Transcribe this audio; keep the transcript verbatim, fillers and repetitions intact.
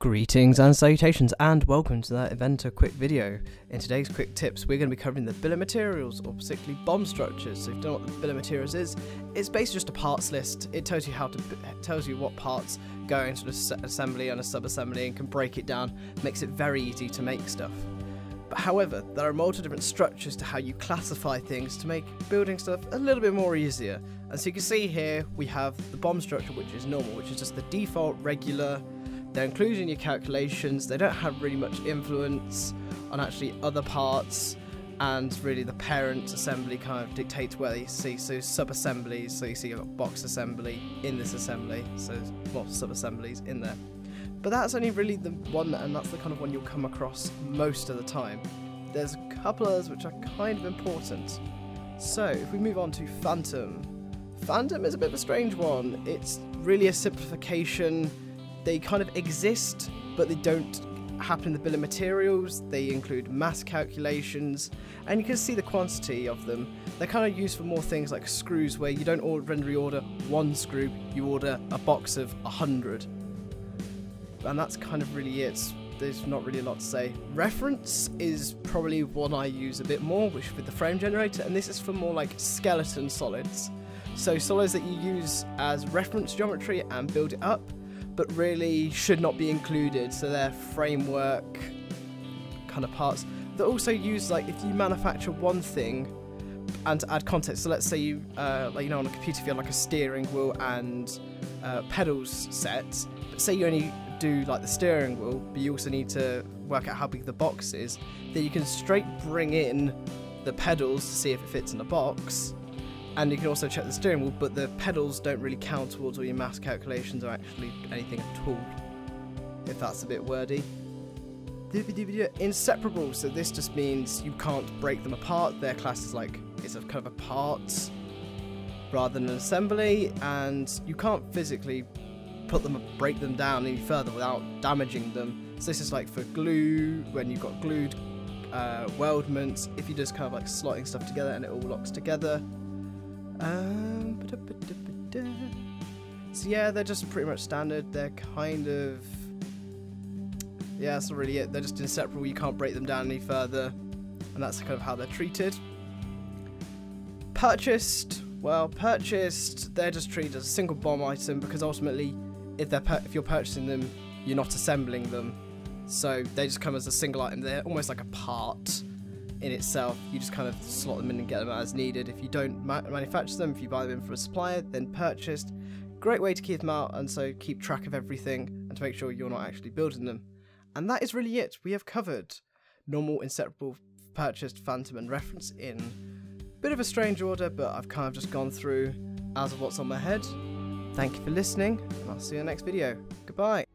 Greetings and salutations and welcome to that Inventor quick video. In today's quick tips we're going to be covering the bill of materials, or particularly B O M structures. So if you don't know what the bill of materials is, it's basically just a parts list. It tells you how to it tells you what parts go into an assembly and a sub-assembly and can break it down. Makes it very easy to make stuff. But however, there are multiple different structures to how you classify things to make building stuff a little bit more easier. And so you can see here we have the B O M structure, which is normal, which is just the default regular. They're included in your calculations, they don't have really much influence on actually other parts, and really the parent assembly kind of dictates where they see, so sub-assemblies, so you see you've got box assembly in this assembly, so lots of sub-assemblies in there. But that's only really the one, and that's the kind of one you'll come across most of the time. There's a couple of others which are kind of important. So if we move on to Phantom. Phantom is a bit of a strange one, it's really a simplification. They kind of exist, but they don't happen in the bill of materials. They include mass calculations, and you can see the quantity of them. They're kind of used for more things like screws, where you don't ordinarily order one screw, you order a box of a hundred. And that's kind of really it. There's not really a lot to say. Reference is probably one I use a bit more, which with the frame generator, and this is for more like skeleton solids. So solids that you use as reference geometry and build it up, but really should not be included, so they're framework kind of parts. They're also used like if you manufacture one thing and to add context, so let's say you, uh, like you know on a computer if you have like a steering wheel and uh, pedals set, but say you only do like the steering wheel, but you also need to work out how big the box is, then you can straight bring in the pedals to see if it fits in a box. And you can also check the steering wheel, but the pedals don't really count towards all your mass calculations or actually anything at all, if that's a bit wordy. Inseparable, so this just means you can't break them apart. Their class is like, it's a kind of a part rather than an assembly, and you can't physically put them, break them down any further without damaging them. So this is like for glue, when you've got glued uh, weldments, if you're just kind of like slotting stuff together and it all locks together. Um, so yeah, they're just pretty much standard. They're kind of, yeah, that's not really it. They're just inseparable. You can't break them down any further, and that's kind of how they're treated. Purchased, well, purchased. They're just treated as a single B O M item because ultimately, if they're per if you're purchasing them, you're not assembling them, so they just come as a single item. They're almost like a part in itself. You just kind of slot them in and get them out as needed. If you don't ma manufacture them, if you buy them in from a supplier, then purchased. Great way to keep them out, and so keep track of everything and to make sure you're not actually building them. And that is really it. We have covered normal, inseparable, purchased, Phantom and reference in a bit of a strange order, but I've kind of just gone through as of what's on my head. Thank you for listening, and I'll see you in the next video. Goodbye.